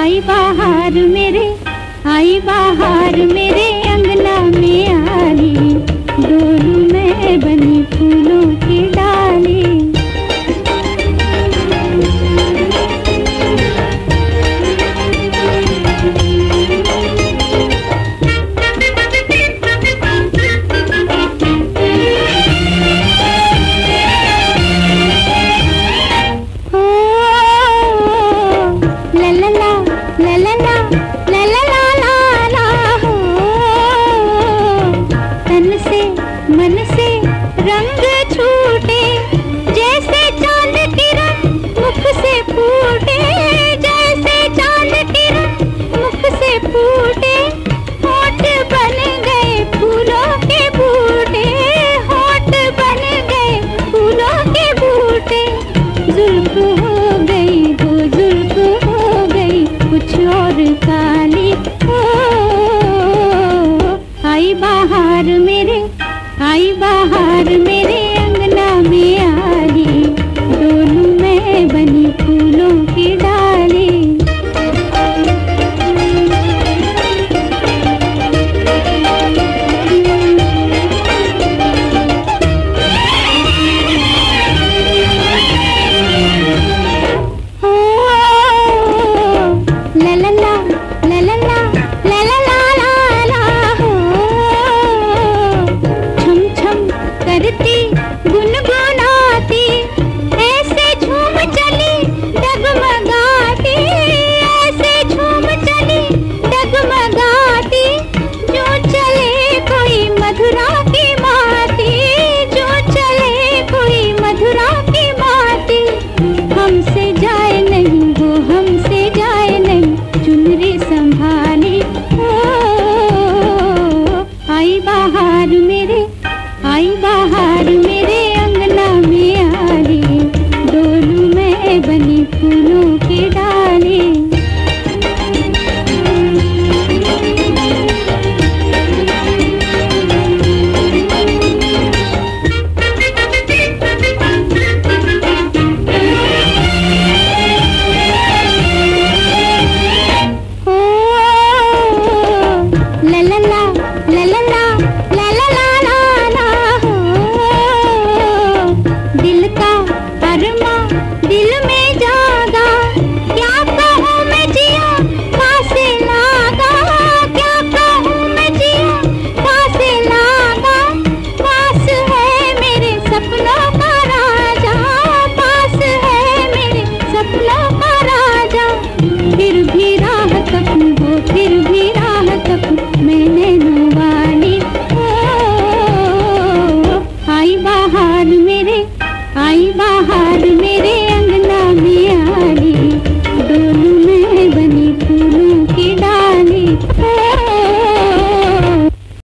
आई बाहर मेरे अंगना में आली, डोली में बनी फूलों की डाली। जुल्फ हो गई, कुछ और काली।